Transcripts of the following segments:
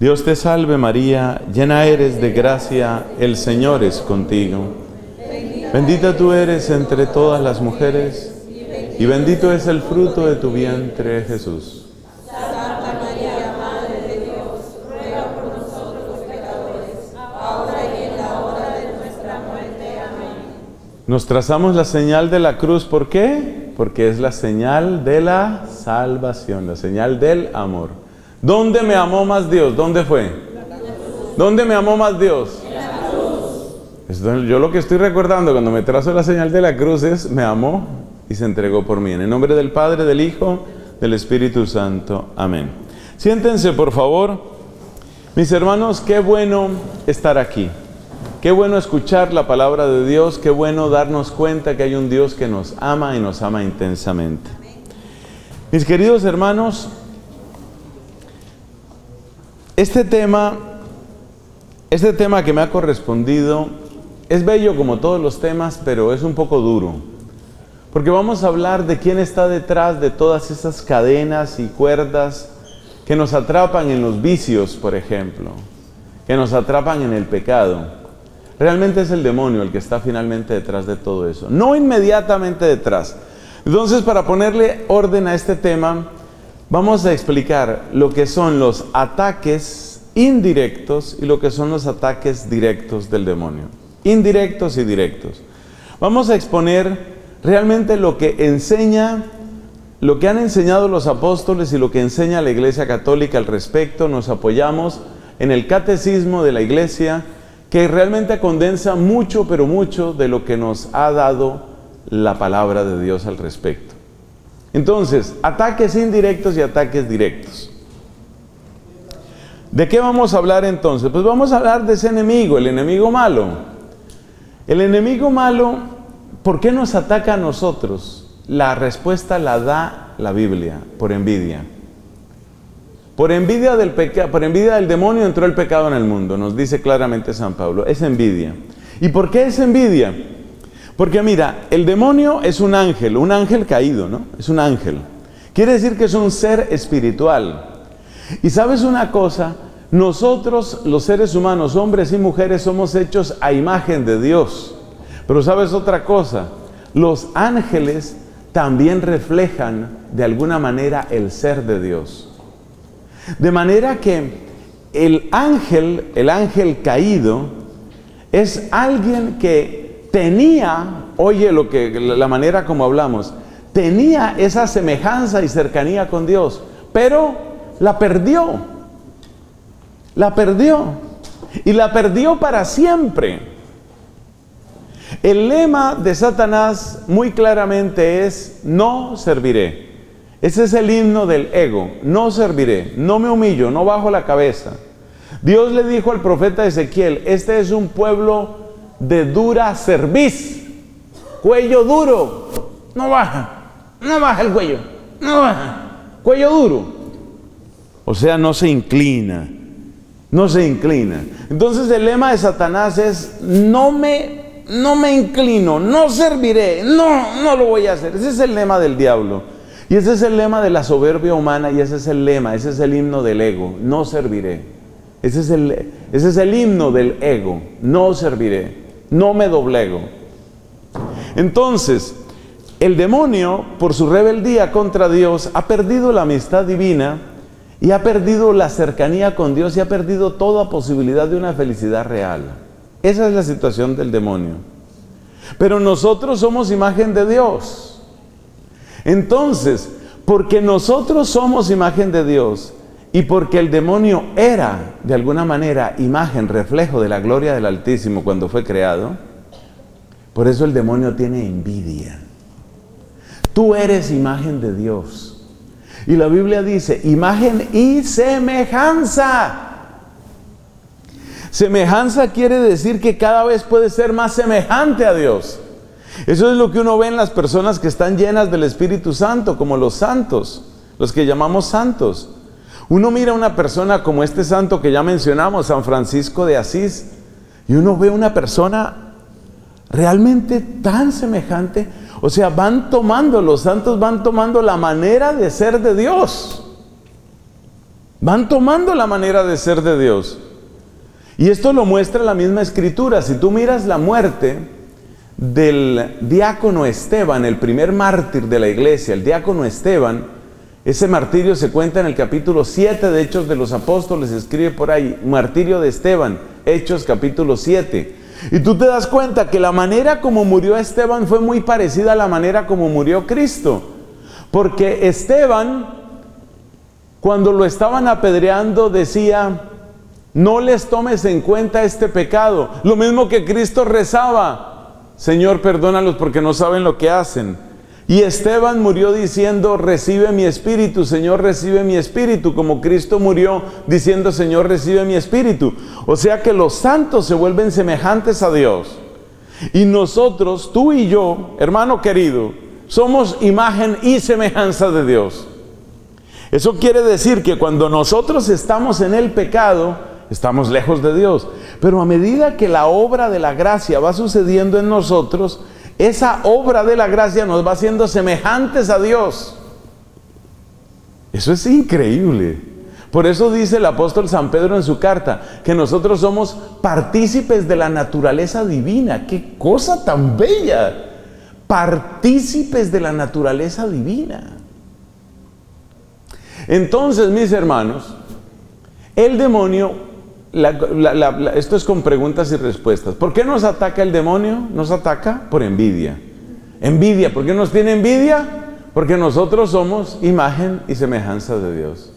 Dios te salve María, llena eres de gracia, el Señor es contigo. Bendita tú eres entre todas las mujeres, y bendito es el fruto de tu vientre, Jesús. Santa María, Madre de Dios, ruega por nosotros los pecadores, ahora y en la hora de nuestra muerte. Amén. Nos trazamos la señal de la cruz, ¿por qué? Porque es la señal de la salvación, la señal del amor. ¿Dónde me amó más Dios? ¿Dónde fue? ¿Dónde me amó más Dios? Yo lo que estoy recordando cuando me trazo la señal de la cruz es, me amó y se entregó por mí. En el nombre del Padre, del Hijo, del Espíritu Santo. Amén. Siéntense, por favor. Mis hermanos, qué bueno estar aquí. Qué bueno escuchar la palabra de Dios. Qué bueno darnos cuenta que hay un Dios que nos ama y nos ama intensamente. Mis queridos hermanos, este tema que me ha correspondido es bello como todos los temas, pero es un poco duro. Porque vamos a hablar de quién está detrás de todas esas cadenas y cuerdas que nos atrapan en los vicios, por ejemplo. Que nos atrapan en el pecado. Realmente es el demonio el que está finalmente detrás de todo eso. No inmediatamente detrás. Entonces, para ponerle orden a este tema, vamos a explicar lo que son los ataques indirectos y lo que son los ataques directos del demonio. Indirectos y directos. Vamos a exponer realmente lo que enseña, lo que han enseñado los apóstoles y lo que enseña la Iglesia Católica al respecto. Nos apoyamos en el Catecismo de la Iglesia, que realmente condensa mucho, pero mucho, de lo que nos ha dado la palabra de Dios al respecto. Entonces, ataques indirectos y ataques directos. ¿De qué vamos a hablar entonces? Pues vamos a hablar de ese enemigo, el enemigo malo. El enemigo malo, ¿por qué nos ataca a nosotros? La respuesta la da la Biblia, por envidia. Por envidia del demonio entró el pecado en el mundo, nos dice claramente San Pablo. Es envidia. ¿Y por qué es envidia? Porque mira, el demonio es un ángel caído, ¿no? Es un ángel. Quiere decir que es un ser espiritual. Y ¿sabes una cosa? Nosotros, los seres humanos, hombres y mujeres, somos hechos a imagen de Dios. Pero ¿sabes otra cosa? Los ángeles también reflejan, de alguna manera, el ser de Dios. De manera que el ángel caído, es alguien que tenía, oye la manera como hablamos, tenía esa semejanza y cercanía con Dios, pero la perdió. La perdió. Y la perdió para siempre. El lema de Satanás muy claramente es, no serviré. Ese es el himno del ego. No serviré, no me humillo, no bajo la cabeza. Dios le dijo al profeta Ezequiel, este es un pueblo de dura cerviz. Cuello duro. No baja. No baja el cuello. No baja. Cuello duro. O sea, no se inclina. No se inclina. Entonces el lema de Satanás es, no me inclino, no serviré, no lo voy a hacer. Ese es el lema del diablo. Y ese es el lema de la soberbia humana, y ese es el lema, ese es el himno del ego, no serviré. Ese es el himno del ego, no serviré, no me doblego. Entonces, el demonio, por su rebeldía contra Dios, ha perdido la amistad divina, y ha perdido la cercanía con Dios y ha perdido toda posibilidad de una felicidad real. Esa es la situación del demonio. Pero nosotros somos imagen de Dios. Entonces, porque nosotros somos imagen de Dios y porque el demonio era, de alguna manera, imagen, reflejo de la gloria del Altísimo cuando fue creado, por eso el demonio tiene envidia. Tú eres imagen de Dios. Y la Biblia dice, imagen y semejanza. Semejanza quiere decir que cada vez puede ser más semejante a Dios. Eso es lo que uno ve en las personas que están llenas del Espíritu Santo, como los santos, los que llamamos santos. Uno mira a una persona como este santo que ya mencionamos, San Francisco de Asís, y uno ve una persona realmente tan semejante. O sea, los santos van tomando la manera de ser de Dios. Van tomando la manera de ser de Dios. Y esto lo muestra la misma Escritura. Si tú miras la muerte del diácono Esteban, el primer mártir de la Iglesia, el diácono Esteban, ese martirio se cuenta en el capítulo 7 de Hechos de los Apóstoles, escribe por ahí, martirio de Esteban, Hechos capítulo 7. Y tú te das cuenta que la manera como murió Esteban fue muy parecida a la manera como murió Cristo. Porque Esteban, cuando lo estaban apedreando, decía: no les tomes en cuenta este pecado. Lo mismo que Cristo rezaba: Señor, perdónalos porque no saben lo que hacen. Y Esteban murió diciendo: recibe mi espíritu, Señor, recibe mi espíritu, como Cristo murió diciendo: Señor, recibe mi espíritu. O sea que los santos se vuelven semejantes a Dios. Y nosotros, tú y yo, hermano querido, somos imagen y semejanza de Dios. Eso quiere decir que cuando nosotros estamos en el pecado, estamos lejos de Dios. Pero a medida que la obra de la gracia va sucediendo en nosotros, esa obra de la gracia nos va haciendo semejantes a Dios. Eso es increíble. Por eso dice el apóstol San Pedro en su carta, que nosotros somos partícipes de la naturaleza divina. ¡Qué cosa tan bella! Partícipes de la naturaleza divina. Entonces, mis hermanos, el demonio... esto es con preguntas y respuestas. ¿Por qué nos ataca el demonio? Nos ataca por envidia. Envidia. ¿Por qué nos tiene envidia? Porque nosotros somos imagen y semejanza de Dios.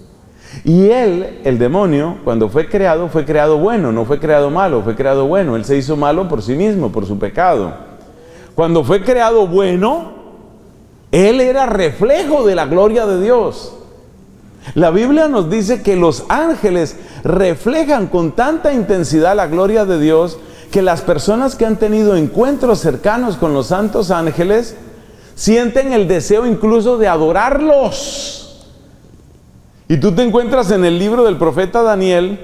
Y él, el demonio, cuando fue creado bueno, no fue creado malo, fue creado bueno. Él se hizo malo por sí mismo, por su pecado. Cuando fue creado bueno, él era reflejo de la gloria de Dios. La Biblia nos dice que los ángeles reflejan con tanta intensidad la gloria de Dios que las personas que han tenido encuentros cercanos con los santos ángeles sienten el deseo incluso de adorarlos. Y tú te encuentras en el libro del profeta Daniel,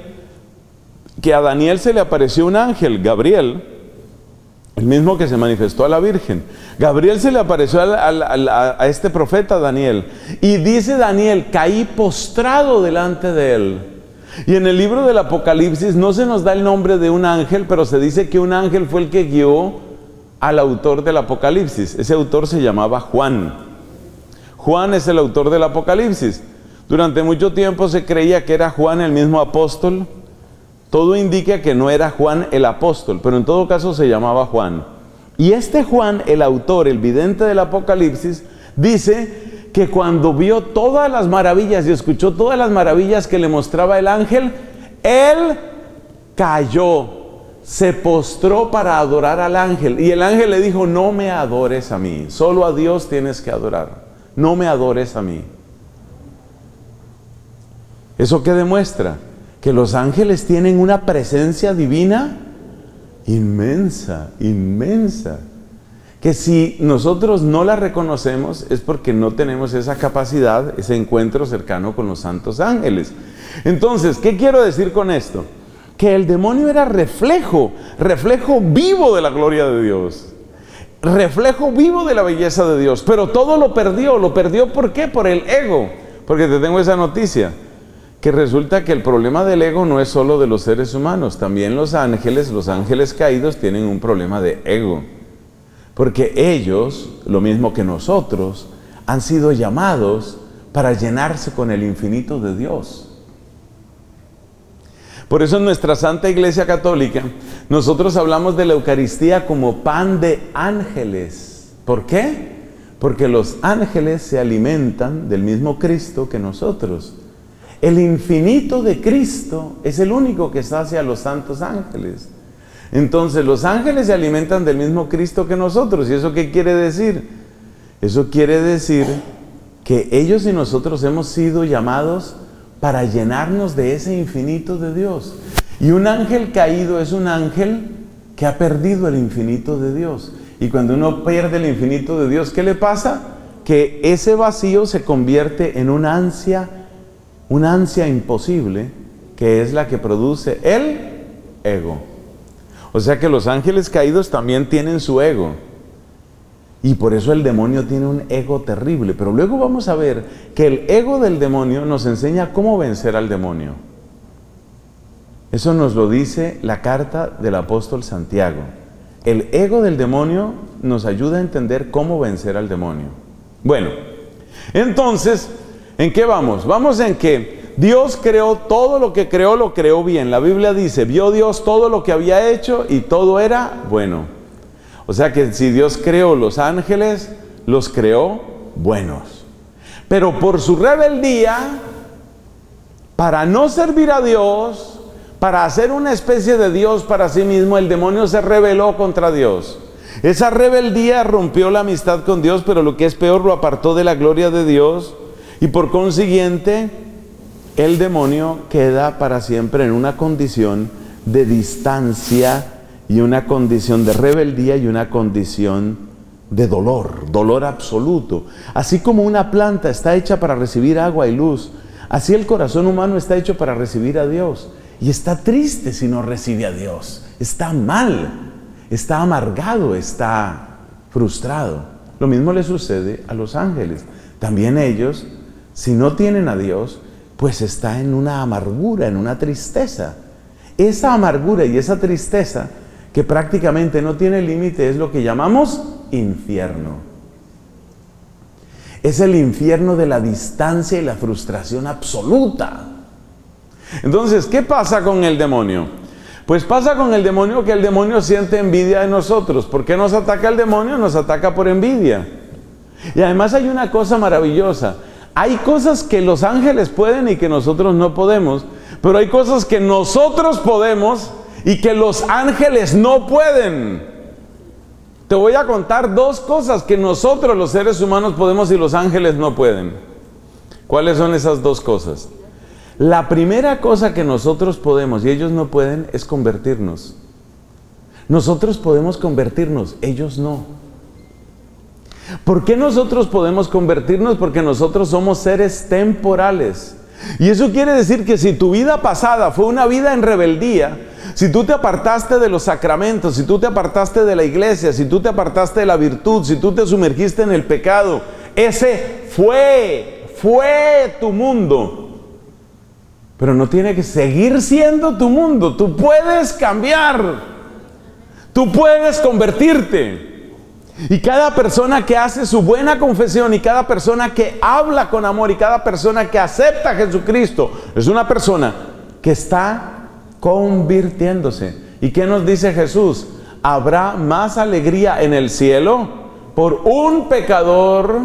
que a Daniel se le apareció un ángel, Gabriel, el mismo que se manifestó a la Virgen. Gabriel se le apareció a este profeta Daniel. Y dice Daniel: caí postrado delante de él. Y en el libro del Apocalipsis no se nos da el nombre de un ángel, pero se dice que un ángel fue el que guió al autor del Apocalipsis. Ese autor se llamaba Juan. Juan es el autor del Apocalipsis. Durante mucho tiempo se creía que era Juan el mismo apóstol. Todo indica que no era Juan el apóstol, pero en todo caso se llamaba Juan. Y este Juan, el autor, el vidente del Apocalipsis, dice que cuando vio todas las maravillas y escuchó todas las maravillas que le mostraba el ángel, él cayó, se postró para adorar al ángel. Y el ángel le dijo: no me adores a mí, solo a Dios tienes que adorar, no me adores a mí. ¿Eso qué demuestra? Que los ángeles tienen una presencia divina inmensa, inmensa, que si nosotros no la reconocemos es porque no tenemos esa capacidad, ese encuentro cercano con los santos ángeles. Entonces, ¿qué quiero decir con esto? Que el demonio era reflejo vivo de la gloria de Dios, reflejo vivo de la belleza de Dios, pero todo lo perdió. ¿Lo perdió por qué? Por el ego. Porque te tengo esa noticia, que resulta que el problema del ego no es solo de los seres humanos, también los ángeles caídos tienen un problema de ego, porque ellos, lo mismo que nosotros, han sido llamados para llenarse con el infinito de Dios. Por eso en nuestra Santa Iglesia Católica, nosotros hablamos de la Eucaristía como pan de ángeles. ¿Por qué? Porque los ángeles se alimentan del mismo Cristo que nosotros. El infinito de Cristo es el único que sacia a los santos ángeles. Entonces, los ángeles se alimentan del mismo Cristo que nosotros. ¿Y eso qué quiere decir? Eso quiere decir que ellos y nosotros hemos sido llamados para llenarnos de ese infinito de Dios. Y un ángel caído es un ángel que ha perdido el infinito de Dios. Y cuando uno pierde el infinito de Dios, ¿qué le pasa? Que ese vacío se convierte en una ansia imposible, que es la que produce el ego. O sea que los ángeles caídos también tienen su ego. Y por eso el demonio tiene un ego terrible. Pero luego vamos a ver que el ego del demonio nos enseña cómo vencer al demonio. Eso nos lo dice la carta del apóstol Santiago. El ego del demonio nos ayuda a entender cómo vencer al demonio. Bueno, entonces, ¿en qué vamos? Vamos en que Dios creó todo lo que creó, lo creó bien. La Biblia dice, vio Dios todo lo que había hecho y todo era bueno. O sea que si Dios creó los ángeles, los creó buenos. Pero por su rebeldía, para no servir a Dios, para hacer una especie de Dios para sí mismo, el demonio se rebeló contra Dios. Esa rebeldía rompió la amistad con Dios, pero lo que es peor, lo apartó de la gloria de Dios. Y por consiguiente, el demonio queda para siempre en una condición de distancia y una condición de rebeldía y una condición de dolor, dolor absoluto. Así como una planta está hecha para recibir agua y luz, así el corazón humano está hecho para recibir a Dios. Y está triste si no recibe a Dios, está mal, está amargado, está frustrado. Lo mismo le sucede a los ángeles. También ellos, si no tienen a Dios, pues está en una amargura, en una tristeza. Esa amargura y esa tristeza que prácticamente no tiene límite, es lo que llamamos infierno. Es el infierno de la distancia y la frustración absoluta. Entonces, ¿qué pasa con el demonio? Pues pasa con el demonio que el demonio siente envidia de nosotros. ¿Por qué nos ataca el demonio? Nos ataca por envidia. Y además hay una cosa maravillosa. Hay cosas que los ángeles pueden y que nosotros no podemos, pero hay cosas que nosotros podemos y que los ángeles no pueden. Te voy a contar dos cosas que nosotros los seres humanos podemos y los ángeles no pueden. ¿Cuáles son esas dos cosas? La primera cosa que nosotros podemos y ellos no pueden es convertirnos. Nosotros podemos convertirnos, ellos no. ¿Por qué nosotros podemos convertirnos? Porque nosotros somos seres temporales. Y eso quiere decir que si tu vida pasada fue una vida en rebeldía, si tú te apartaste de los sacramentos, si tú te apartaste de la iglesia, si tú te apartaste de la virtud, si tú te sumergiste en el pecado, ese fue tu mundo. Pero no tiene que seguir siendo tu mundo. Tú puedes cambiar. Tú puedes convertirte. Y cada persona que hace su buena confesión y cada persona que habla con amor y cada persona que acepta a Jesucristo es una persona que está convirtiéndose. ¿Y qué nos dice Jesús? Habrá más alegría en el cielo por un pecador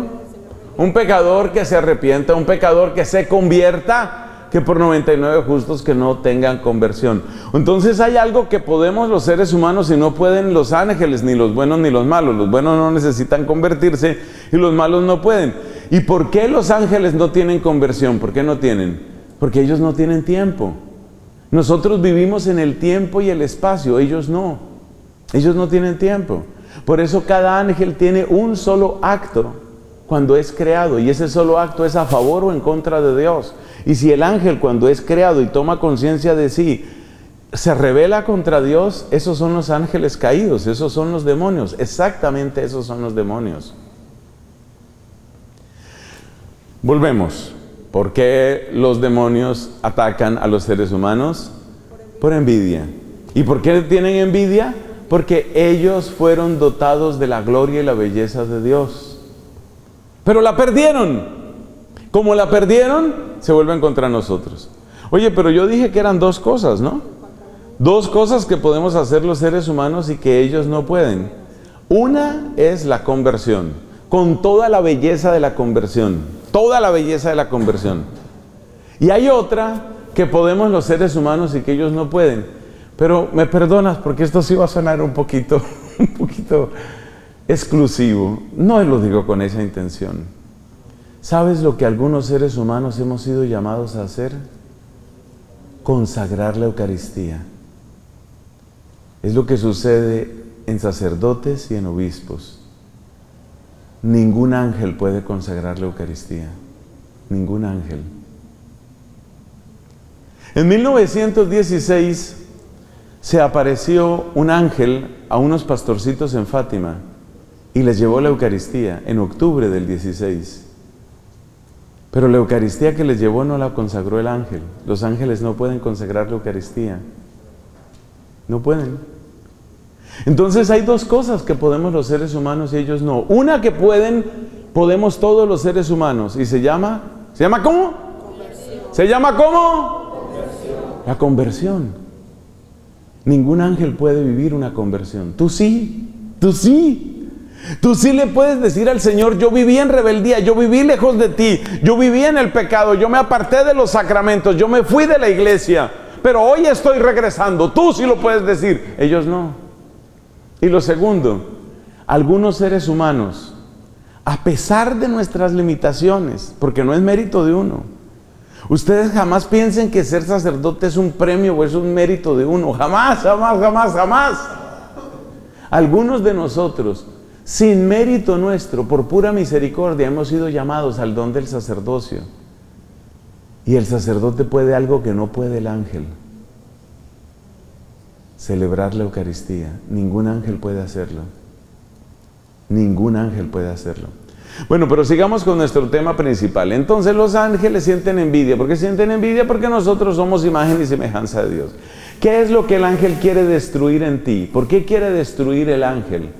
que se arrepienta, un pecador que se convierta, que por 99 justos que no tengan conversión. Entonces hay algo que podemos los seres humanos y no pueden los ángeles, ni los buenos ni los malos. Los buenos no necesitan convertirse y los malos no pueden. ¿Y por qué los ángeles no tienen conversión? ¿Por qué no tienen? Porque ellos no tienen tiempo. Nosotros vivimos en el tiempo y el espacio, ellos no. Ellos no tienen tiempo. Por eso cada ángel tiene un solo acto cuando es creado, y ese solo acto es a favor o en contra de Dios. Y si el ángel cuando es creado y toma conciencia de sí, se rebela contra Dios, esos son los ángeles caídos, esos son los demonios, exactamente esos son los demonios. Volvemos. ¿Por qué los demonios atacan a los seres humanos? Por envidia. ¿Y por qué tienen envidia? Porque ellos fueron dotados de la gloria y la belleza de Dios. Pero la perdieron. Como la perdieron, se vuelven contra nosotros. Oye, pero yo dije que eran dos cosas, ¿no? Dos cosas que podemos hacer los seres humanos y que ellos no pueden. Una es la conversión, con toda la belleza de la conversión. Toda la belleza de la conversión. Y hay otra que podemos los seres humanos y que ellos no pueden. Pero me perdonas porque esto sí va a sonar un poquito... exclusivo, no lo digo con esa intención. ¿Sabes lo que algunos seres humanos hemos sido llamados a hacer? Consagrar la Eucaristía. Es lo que sucede en sacerdotes y en obispos. Ningún ángel puede consagrar la Eucaristía. Ningún ángel. En 1916 se apareció un ángel a unos pastorcitos en Fátima. y les llevó la Eucaristía en octubre del 16. Pero la Eucaristía que les llevó no la consagró el ángel. Los ángeles no pueden consagrar la Eucaristía. No pueden. Entonces hay dos cosas que podemos los seres humanos y ellos no. Una que podemos todos los seres humanos y se llama ¿cómo? Conversión. ¿Se llama cómo? Conversión. La conversión. Ningún ángel puede vivir una conversión. Tú sí, tú sí. Tú sí le puedes decir al Señor: yo viví en rebeldía, yo viví lejos de ti, yo viví en el pecado, yo me aparté de los sacramentos, yo me fui de la iglesia, pero hoy estoy regresando. Tú sí lo puedes decir, ellos no. Y lo segundo, algunos seres humanos, a pesar de nuestras limitaciones, porque no es mérito de uno, ustedes jamás piensen que ser sacerdote es un premio o es un mérito de uno, jamás, jamás, jamás, jamás. Algunos de nosotros, sin mérito nuestro, por pura misericordia, hemos sido llamados al don del sacerdocio. Y el sacerdote puede algo que no puede el ángel: celebrar la Eucaristía. Ningún ángel puede hacerlo. Ningún ángel puede hacerlo. Bueno, pero sigamos con nuestro tema principal. Entonces los ángeles sienten envidia. ¿Por qué sienten envidia? Porque nosotros somos imagen y semejanza de Dios. ¿Qué es lo que el ángel quiere destruir en ti? ¿Por qué quiere destruir el ángel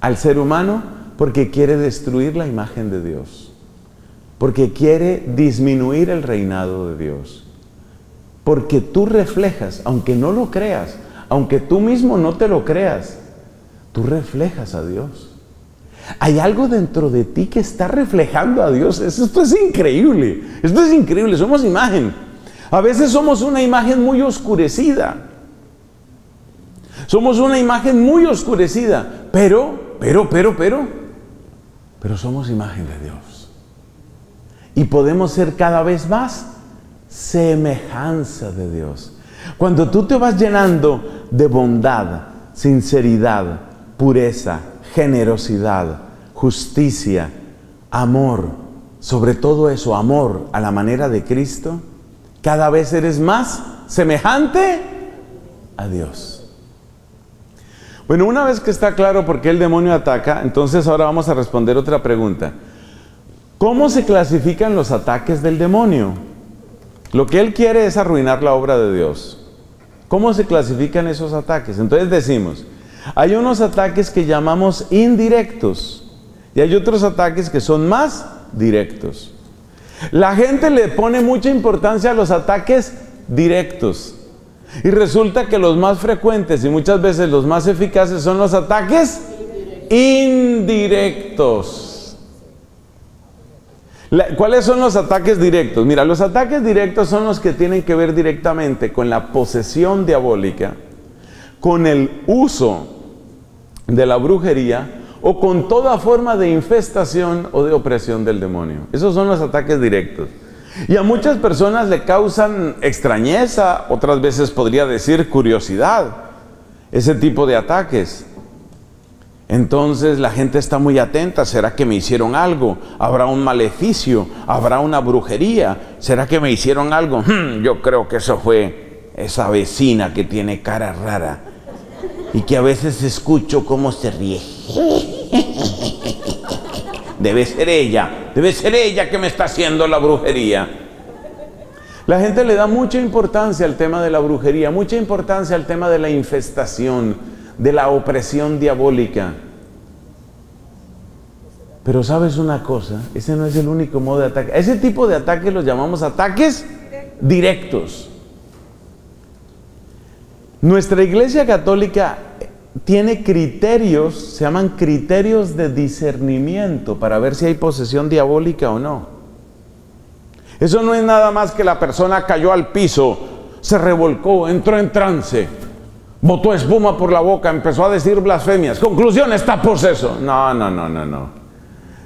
al ser humano? Porque quiere destruir la imagen de Dios, porque quiere disminuir el reinado de Dios, porque tú reflejas, aunque no lo creas, aunque tú mismo no te lo creas, tú reflejas a Dios. Hay algo dentro de ti que está reflejando a Dios. Esto es increíble, esto es increíble. Somos imagen. A veces somos una imagen muy oscurecida, pero somos imagen de Dios. Y podemos ser cada vez más semejanza de Dios. Cuando tú te vas llenando de bondad, sinceridad, pureza, generosidad, justicia, amor, sobre todo eso, amor a la manera de Cristo, cada vez eres más semejante a Dios. Bueno, una vez que está claro por qué el demonio ataca, entonces ahora vamos a responder otra pregunta. ¿Cómo se clasifican los ataques del demonio? Lo que él quiere es arruinar la obra de Dios. ¿Cómo se clasifican esos ataques? Entonces decimos, hay unos ataques que llamamos indirectos y hay otros ataques que son más directos. La gente le pone mucha importancia a los ataques directos. Y resulta que los más frecuentes y muchas veces los más eficaces son los ataques indirectos. ¿Cuáles son los ataques directos? Mira, los ataques directos son los que tienen que ver directamente con la posesión diabólica, con el uso de la brujería o con toda forma de infestación o de opresión del demonio. Esos son los ataques directos. Y a muchas personas le causan extrañeza, otras veces podría decir curiosidad, ese tipo de ataques. Entonces la gente está muy atenta: ¿será que me hicieron algo? ¿Habrá un maleficio? ¿Habrá una brujería? ¿Será que me hicieron algo? Yo creo que eso fue esa vecina que tiene cara rara y que a veces escucho cómo se ríe. Debe ser ella que me está haciendo la brujería. La gente le da mucha importancia al tema de la brujería, mucha importancia al tema de la infestación, de la opresión diabólica. Pero ¿sabes una cosa? Ese no es el único modo de ataque. Ese tipo de ataques los llamamos ataques directos. Nuestra Iglesia Católica tiene criterios, se llaman criterios de discernimiento, para ver si hay posesión diabólica o no. Eso no es nada más que la persona cayó al piso, se revolcó, entró en trance, botó espuma por la boca, empezó a decir blasfemias. Conclusión: está poseso. No, no, no, no, no.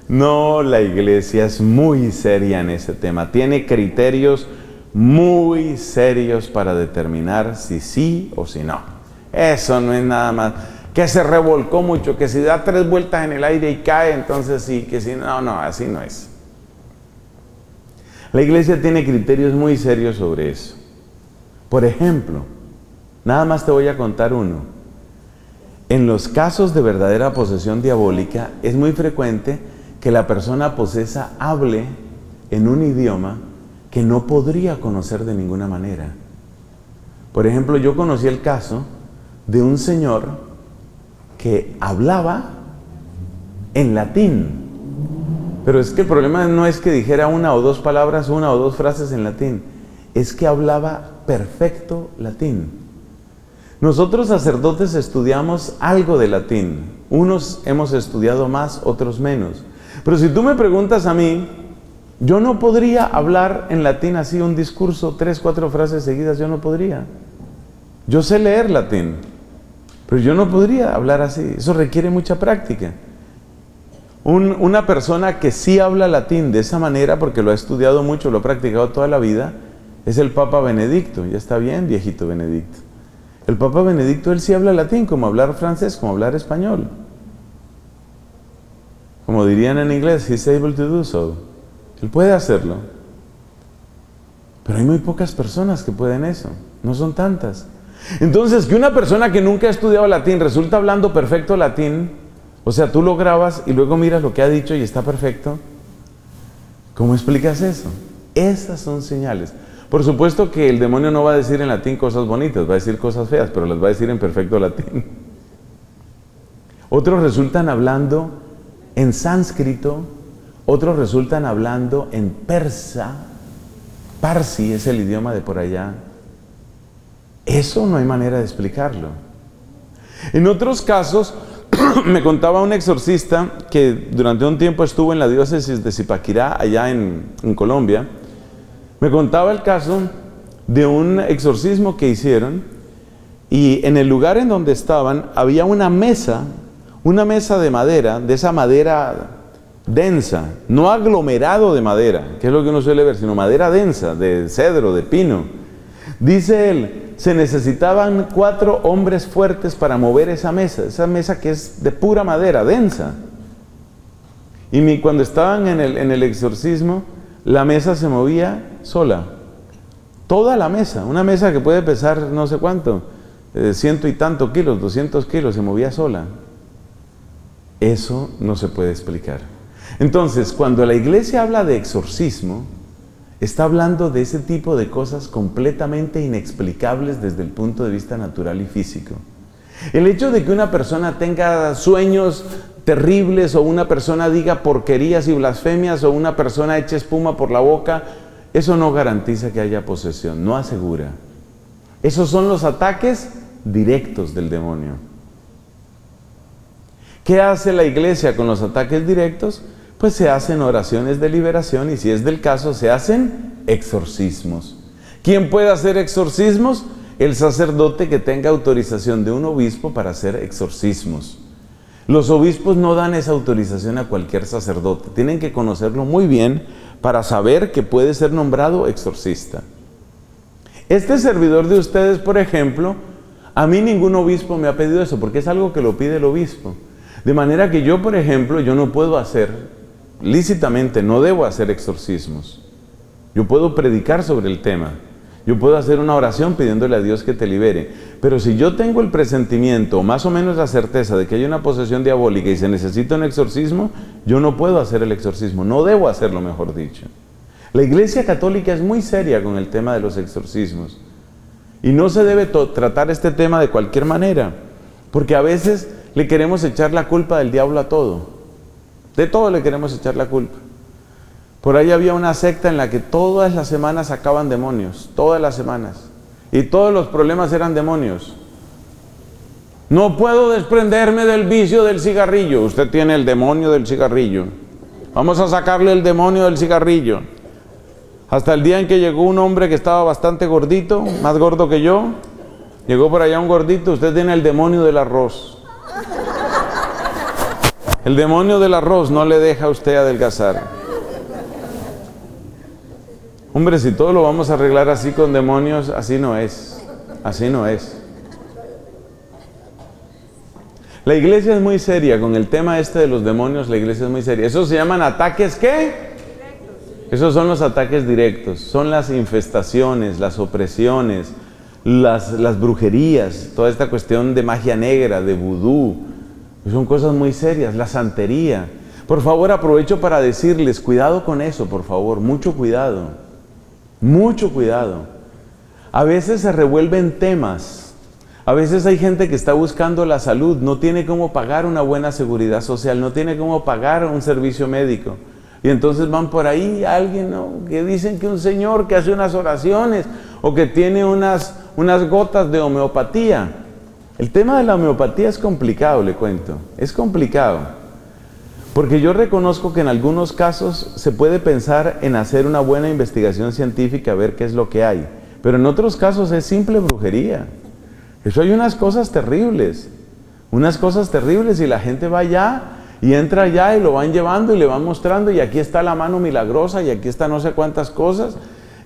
No, la Iglesia es muy seria en ese tema. Tiene criterios muy serios para determinar si sí o si no. Eso no es nada más que se revolcó mucho, que si da 3 vueltas en el aire y cae, entonces sí, que si no, no, así no es. La Iglesia tiene criterios muy serios sobre eso. Por ejemplo, nada más te voy a contar uno. En los casos de verdadera posesión diabólica es muy frecuente que la persona posesa hable en un idioma que no podría conocer de ninguna manera. Por ejemplo, yo conocí el caso de un señor que hablaba en latín. Pero es que el problema no es que dijera una o dos palabras, una o dos frases en latín. Es que hablaba perfecto latín. Nosotros sacerdotes estudiamos algo de latín. Unos hemos estudiado más, otros menos. Pero si tú me preguntas a mí, yo no podría hablar en latín así un discurso, 3, 4 frases seguidas, yo no podría. Yo sé leer latín, pero yo no podría hablar así. Eso requiere mucha práctica. Una persona que sí habla latín de esa manera, porque lo ha estudiado mucho, lo ha practicado toda la vida, es el Papa Benedicto. Ya está bien, viejito Benedicto. El Papa Benedicto, él sí habla latín, como hablar francés, como hablar español. Como dirían en inglés, he's able to do so. Él puede hacerlo. Pero hay muy pocas personas que pueden eso. No son tantas. Entonces, que una persona que nunca ha estudiado latín resulta hablando perfecto latín, o sea, tú lo grabas y luego miras lo que ha dicho y está perfecto. ¿Cómo explicas eso? Esas son señales. Por supuesto que el demonio no va a decir en latín cosas bonitas, va a decir cosas feas, pero las va a decir en perfecto latín. Otros resultan hablando en sánscrito, otros resultan hablando en persa. Parsi es el idioma de por allá. Eso no hay manera de explicarlo. En otros casos, me contaba un exorcista que durante un tiempo estuvo en la diócesis de Zipaquirá, allá en Colombia. Me contaba el caso de un exorcismo que hicieron, y en el lugar en donde estaban había una mesa de madera, de esa madera densa, no aglomerado de madera, que es lo que uno suele ver, sino madera densa, de cedro, de pino. Dice él, se necesitaban 4 hombres fuertes para mover esa mesa que es de pura madera, densa. Y cuando estaban en el exorcismo, la mesa se movía sola, toda la mesa, una mesa que puede pesar no sé cuánto, 100 y tanto kilos, 200 kilos, se movía sola. Eso no se puede explicar. Entonces, cuando la Iglesia habla de exorcismo, está hablando de ese tipo de cosas completamente inexplicables desde el punto de vista natural y físico. El hecho de que una persona tenga sueños terribles, o una persona diga porquerías y blasfemias, o una persona eche espuma por la boca, eso no garantiza que haya posesión, no asegura. Esos son los ataques directos del demonio. ¿Qué hace la Iglesia con los ataques directos? Pues se hacen oraciones de liberación, y si es del caso, se hacen exorcismos. ¿Quién puede hacer exorcismos? El sacerdote que tenga autorización de un obispo para hacer exorcismos. Los obispos no dan esa autorización a cualquier sacerdote. Tienen que conocerlo muy bien para saber que puede ser nombrado exorcista. Este servidor de ustedes, por ejemplo, a mí ningún obispo me ha pedido eso, porque es algo que lo pide el obispo. De manera que yo, por ejemplo, yo no puedo hacer, lícitamente, no debo hacer exorcismos. Yo puedo predicar sobre el tema. Yo puedo hacer una oración pidiéndole a Dios que te libere. Pero si yo tengo el presentimiento, o más o menos la certeza, de que hay una posesión diabólica y se necesita un exorcismo, yo no puedo hacer el exorcismo. No debo hacerlo, mejor dicho. La Iglesia Católica es muy seria con el tema de los exorcismos. Y no se debe tratar este tema de cualquier manera. Porque a veces le queremos echar la culpa del diablo a todo. De todo le queremos echar la culpa. Por ahí había una secta en la que todas las semanas sacaban demonios, todas las semanas. Y todos los problemas eran demonios. No puedo desprenderme del vicio del cigarrillo. Usted tiene el demonio del cigarrillo. Vamos a sacarle el demonio del cigarrillo. Hasta el día en que llegó un hombre que estaba bastante gordito, más gordo que yo. Llegó por allá un gordito, usted tiene el demonio del arroz. El demonio del arroz no le deja a usted adelgazar. Hombre, si todo lo vamos a arreglar así con demonios, así no es. Así no es. La Iglesia es muy seria con el tema este de los demonios, la Iglesia es muy seria. Esos se llaman ataques, ¿qué? Esos son los ataques directos, son las infestaciones, las opresiones, las brujerías, toda esta cuestión de magia negra, de vudú, son cosas muy serias, la santería. Por favor, aprovecho para decirles, cuidado con eso, por favor, mucho cuidado, mucho cuidado. A veces se revuelven temas, a veces hay gente que está buscando la salud, no tiene cómo pagar una buena seguridad social, no tiene cómo pagar un servicio médico. Y entonces van por ahí alguien, ¿no?, que dicen que un señor que hace unas oraciones o que tiene unas gotas de homeopatía. El tema de la homeopatía es complicado, le cuento. Es complicado. Porque yo reconozco que en algunos casos se puede pensar en hacer una buena investigación científica, a ver qué es lo que hay. Pero en otros casos es simple brujería. Eso hay unas cosas terribles. Unas cosas terribles, y la gente va allá y entra allá y lo van llevando y le van mostrando, y aquí está la mano milagrosa y aquí está no sé cuántas cosas,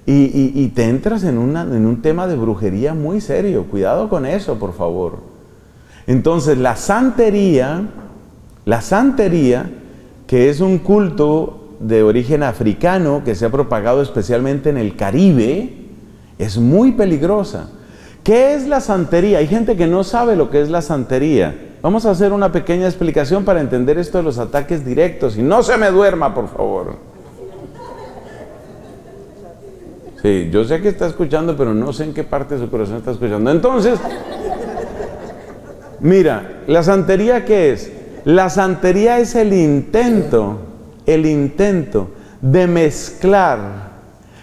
y te entras en un tema de brujería muy serio. Cuidado con eso, por favor. Entonces la santería, que es un culto de origen africano que se ha propagado especialmente en el Caribe, es muy peligrosa. ¿Qué es la santería? Hay gente que no sabe lo que es la santería. Vamos a hacer una pequeña explicación para entender esto de los ataques directos. Y no se me duerma, por favor. Sí, yo sé que está escuchando, pero no sé en qué parte de su corazón está escuchando. Entonces, mira, ¿la santería qué es? La santería es el intento de mezclar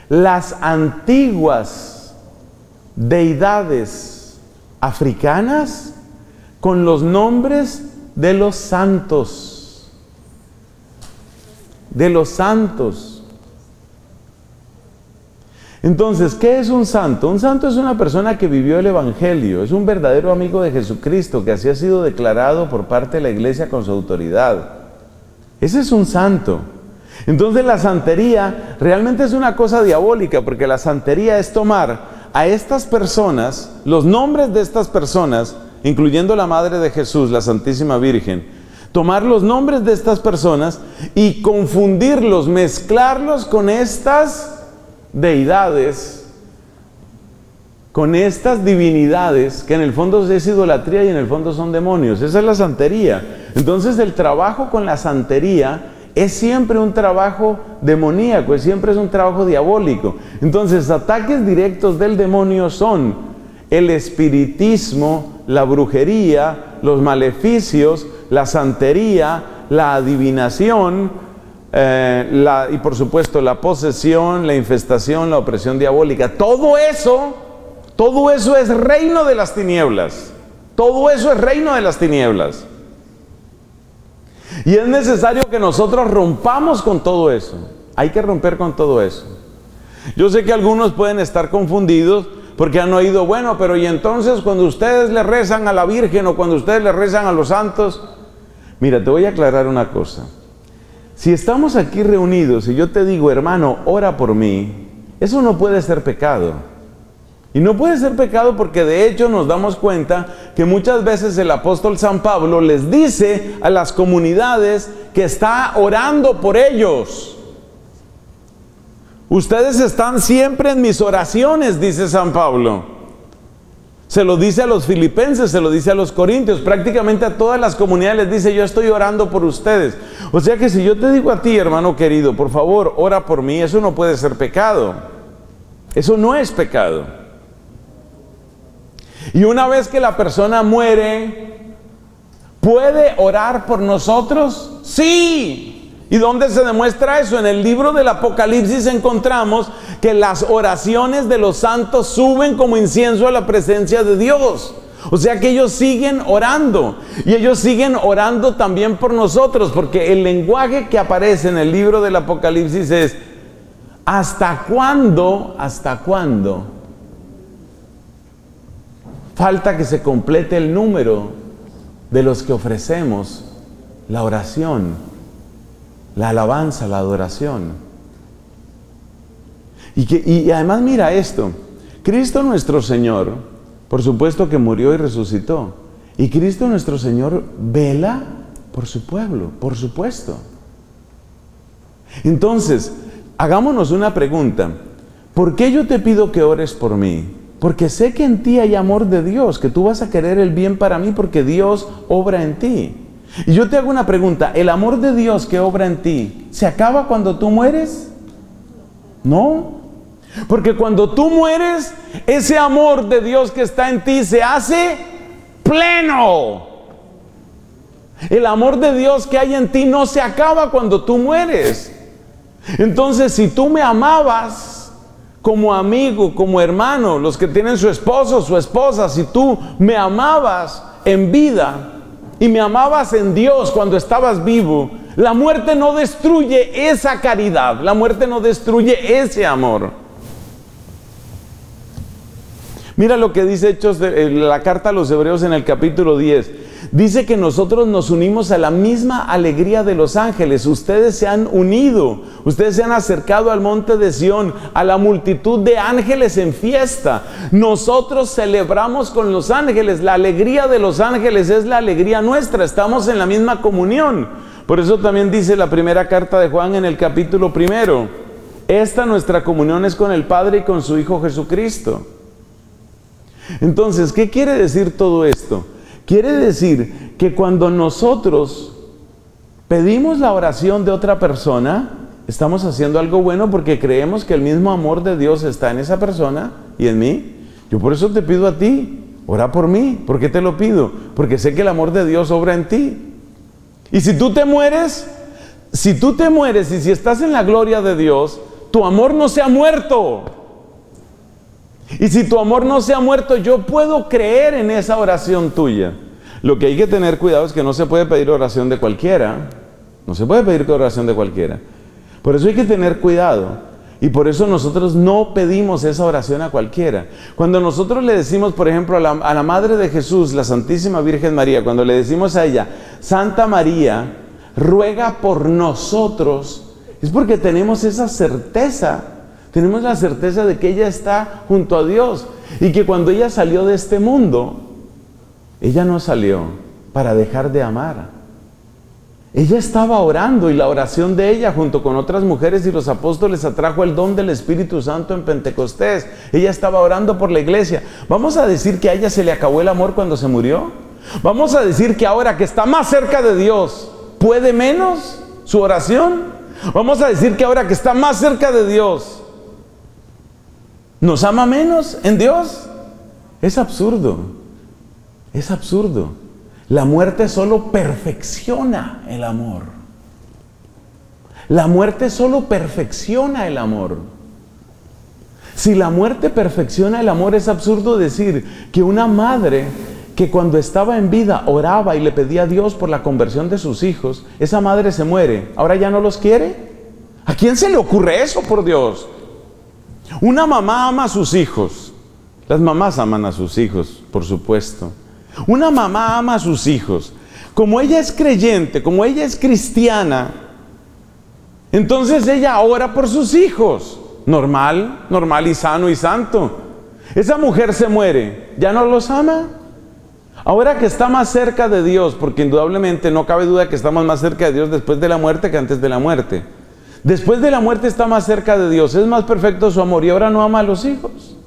las antiguas deidades africanas con los nombres de los santos. De los santos. Entonces, ¿qué es un santo? Un santo es una persona que vivió el Evangelio, es un verdadero amigo de Jesucristo, que así ha sido declarado por parte de la Iglesia con su autoridad. Ese es un santo. Entonces, la santería realmente es una cosa diabólica, porque la santería es tomar a estas personas, los nombres de estas personas, incluyendo la Madre de Jesús, la Santísima Virgen, tomar los nombres de estas personas y confundirlos, mezclarlos con estas deidades, con estas divinidades, que en el fondo es idolatría y en el fondo son demonios. Esa es la santería. Entonces el trabajo con la santería es siempre un trabajo demoníaco, siempre es un trabajo diabólico. Entonces ataques directos del demonio son el espiritismo, la brujería, los maleficios, la santería, la adivinación, y por supuesto la posesión, la infestación, la opresión diabólica. Todo eso es reino de las tinieblas. Todo eso es reino de las tinieblas. Y es necesario que nosotros rompamos con todo eso. Hay que romper con todo eso. Yo sé que algunos pueden estar confundidos, porque han oído, bueno, pero y entonces cuando ustedes le rezan a la Virgen o cuando ustedes le rezan a los santos. Mira, te voy a aclarar una cosa. Si estamos aquí reunidos y yo te digo, hermano, ora por mí, eso no puede ser pecado. Y no puede ser pecado porque de hecho nos damos cuenta que muchas veces el apóstol San Pablo les dice a las comunidades que está orando por ellos. Ustedes están siempre en mis oraciones, dice San Pablo. Se lo dice a los filipenses, se lo dice a los corintios, prácticamente a todas las comunidades les dice, yo estoy orando por ustedes. O sea que si yo te digo a ti, hermano querido, por favor, ora por mí, eso no puede ser pecado. Eso no es pecado. Y una vez que la persona muere, ¿puede orar por nosotros? ¡Sí! ¿Y dónde se demuestra eso? En el libro del Apocalipsis encontramos que las oraciones de los santos suben como incienso a la presencia de Dios. O sea que ellos siguen orando. Y ellos siguen orando también por nosotros, porque el lenguaje que aparece en el libro del Apocalipsis es hasta cuándo falta que se complete el número de los que ofrecemos la oración, la alabanza, la adoración. Y además mira esto, Cristo nuestro Señor, por supuesto que murió y resucitó, y Cristo nuestro Señor vela por su pueblo, por supuesto. Entonces, hagámonos una pregunta, ¿por qué yo te pido que ores por mí? Porque sé que en ti hay amor de Dios, que tú vas a querer el bien para mí porque Dios obra en ti. Y yo te hago una pregunta, ¿el amor de Dios que obra en ti se acaba cuando tú mueres? No. Porque cuando tú mueres, ese amor de Dios que está en ti se hace pleno. El amor de Dios que hay en ti no se acaba cuando tú mueres. Entonces, si tú me amabas como amigo, como hermano, los que tienen su esposo, su esposa, si tú me amabas en vida y me amabas en Dios cuando estabas vivo, la muerte no destruye esa caridad, la muerte no destruye ese amor. Mira lo que dice Hechos, la carta a los Hebreos en el capítulo 10. Dice que nosotros nos unimos a la misma alegría de los ángeles. Ustedes se han unido, ustedes se han acercado al monte de Sión, a la multitud de ángeles en fiesta. Nosotros celebramos con los ángeles, la alegría de los ángeles es la alegría nuestra, estamos en la misma comunión. Por eso también dice la primera carta de Juan en el capítulo 1, esta nuestra comunión es con el Padre y con su Hijo Jesucristo. Entonces, ¿qué quiere decir todo esto? Quiere decir que cuando nosotros pedimos la oración de otra persona, estamos haciendo algo bueno porque creemos que el mismo amor de Dios está en esa persona y en mí. Yo por eso te pido a ti, ora por mí. ¿Por qué te lo pido? Porque sé que el amor de Dios obra en ti. Y si tú te mueres, si tú te mueres y si estás en la gloria de Dios, tu amor no se ha muerto. Y si tu amor no se ha muerto, yo puedo creer en esa oración tuya. Lo que hay que tener cuidado es que no se puede pedir oración de cualquiera. No se puede pedir oración de cualquiera. Por eso hay que tener cuidado. Y por eso nosotros no pedimos esa oración a cualquiera. Cuando nosotros le decimos, por ejemplo, a la Madre de Jesús, la Santísima Virgen María, cuando le decimos a ella, Santa María, ruega por nosotros, es porque tenemos esa certeza. Tenemos la certeza de que ella está junto a Dios y que cuando ella salió de este mundo, ella no salió para dejar de amar. Ella estaba orando y la oración de ella junto con otras mujeres y los apóstoles atrajo el don del Espíritu Santo en Pentecostés. Ella estaba orando por la iglesia. ¿Vamos a decir que a ella se le acabó el amor cuando se murió? ¿Vamos a decir que ahora que está más cerca de Dios, puede menos su oración? ¿Vamos a decir que ahora que está más cerca de Dios, ¿nos ama menos en Dios? Es absurdo. Es absurdo. La muerte solo perfecciona el amor. La muerte solo perfecciona el amor. Si la muerte perfecciona el amor, es absurdo decir que una madre que cuando estaba en vida oraba y le pedía a Dios por la conversión de sus hijos, esa madre se muere, ¿ahora ya no los quiere? ¿A quién se le ocurre eso, por Dios? Una mamá ama a sus hijos. Las mamás aman a sus hijos, por supuesto. Una mamá ama a sus hijos. Como ella es creyente, como ella es cristiana, entonces ella ora por sus hijos. Normal, normal y sano y santo. Esa mujer se muere, ¿ya no los ama? Ahora que está más cerca de Dios, porque indudablemente no cabe duda que estamos más cerca de Dios después de la muerte que antes de la muerte. Después de la muerte está más cerca de Dios, es más perfecto su amor y ahora no ama a los hijos.